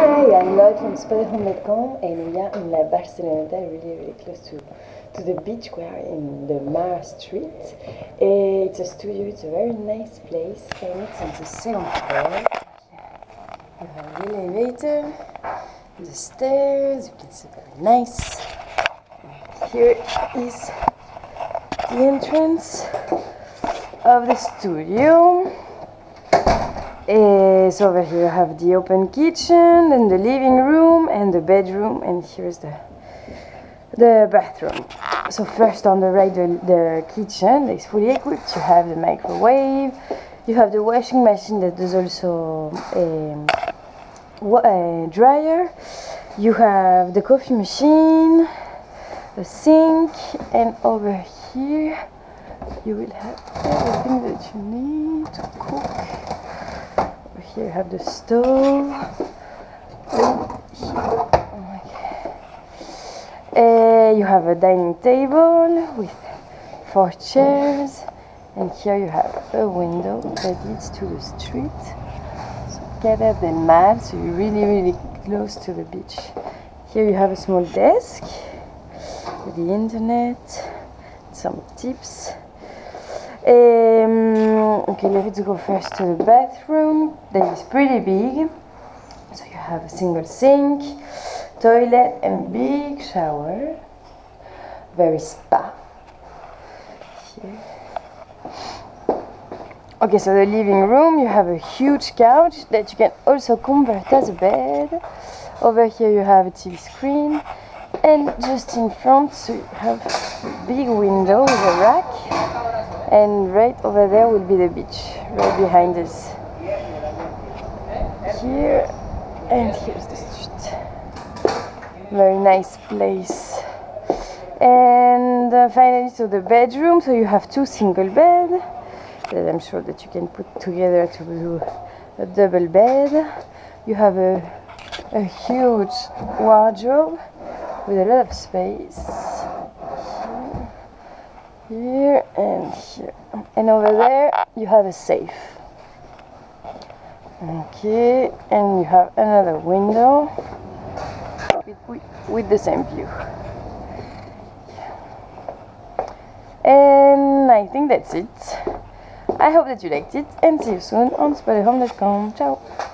Hi, I'm Lloyd from Spotahome.com, and we are in La Barceloneta, really close to the beach. We are in the Mar Street. It's a studio, it's a very nice place, and it's on the second floor. You have an elevator, the stairs, you can see very nice. Here is the entrance of the studio. So over here you have the open kitchen and the living room and the bedroom, and here's the bathroom. So first on the right, the kitchen is fully equipped. You have the microwave, you have the washing machine that is also a dryer, you have the coffee machine, a sink, and over here you will have everything that you need to cook. Here you have the stove, you have a dining table with 4 chairs, and here you have a window that leads to the street. So get at the map, so you're really close to the beach. Here you have a small desk with the internet, some tips. Okay, let's go first to the bathroom that is pretty big. So you have a single sink, toilet, and big shower. Very spa. Here. Okay, so the living room, you have a huge couch that you can also convert as a bed. Over here you have a TV screen, and just in front, so you have a big window with a rack. And right over there will be the beach, right behind us. Here, and here's the street. Very nice place. And finally, so the bedroom. So you have 2 single beds that I'm sure that you can put together to do a double bed. You have a huge wardrobe with a lot of space. Here and here, and over there you have a safe. Okay, and you have another window with the same view. And I think that's it. I hope that you liked it, and see you soon on Spotahome.com. Ciao.